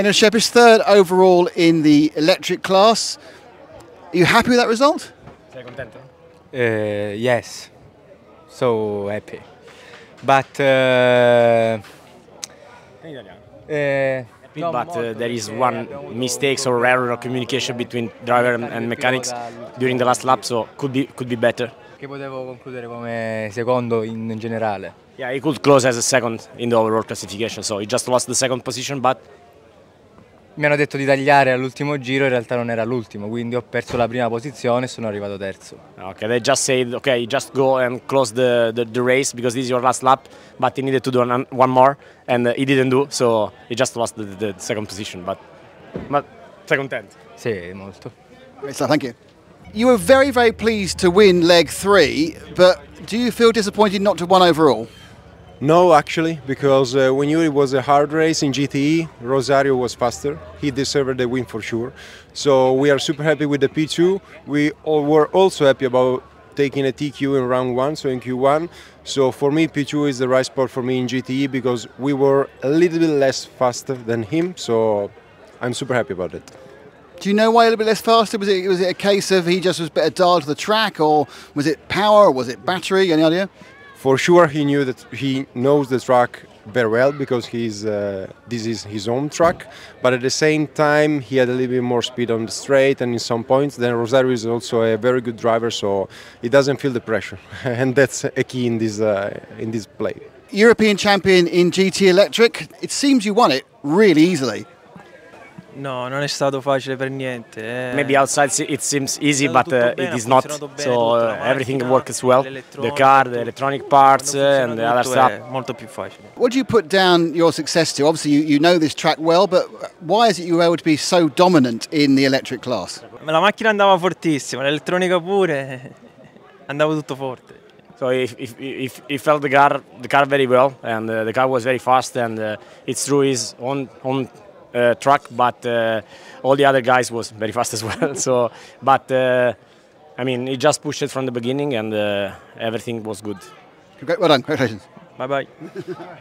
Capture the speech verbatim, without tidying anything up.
Henrik Schepp is third overall in the electric class. Are you happy with that result? Uh, yes, so happy. But uh, uh, but uh, there is one mistakes or error of communication between driver and mechanics during the last lap, so could be could be better. Che potevo concludere come secondo in generale. Yeah, he could close as a second in the overall classification, so he just lost the second position, but mi hanno detto di tagliare all'ultimo giro, in realtà non era l'ultimo, quindi ho perso la prima posizione e sono arrivato terzo. Okay, they just said okay, just go and close the, the the race because this is your last lap, but he needed to do one, one more and he didn't do, so he just lost the, the second position, but but sei contento? Sì, molto. So, thank you. You were very, very pleased to win leg three, but do you feel disappointed not to win overall? No, actually, because uh, we knew it was a hard race in G T E. Rosario was faster. He deserved the win for sure. So we are super happy with the P two. We all were also happy about taking a T Q in round one, so in Q one. So for me, P two is the right spot for me in G T E because we were a little bit less faster than him. So I'm super happy about it. Do you know why a little bit less faster? Was it, was it a case of he just was better dialed to the track, or was it power, or was it battery? Any idea? For sure, he knew that he knows the track very well because he's uh, this is his own track. But at the same time, he had a little bit more speed on the straight and in some points. Then Rosario is also a very good driver, so he doesn't feel the pressure, and that's a key in this uh, in this play. European champion in G T Electric. It seems you won it really easily. No, non è stato facile per niente. Eh. Maybe outside it seems easy, but uh, it is not. So uh, everything works well. The car, the electronic parts, uh, and the other stuff. Molto più facile. What do you put down your success to? Obviously, you, you know this track well, but why is it you were able to be so dominant in the electric class? La macchina andava fortissima, l'elettronica pure. Andava tutto forte. So if if if he felt the car, the car very well, and uh, the car was very fast, and uh, it's through his own own. Uh, track, but uh, all the other guys was very fast as well. So, but uh, I mean, he just pushed it from the beginning, and uh, everything was good. Well done, congratulations. Bye bye.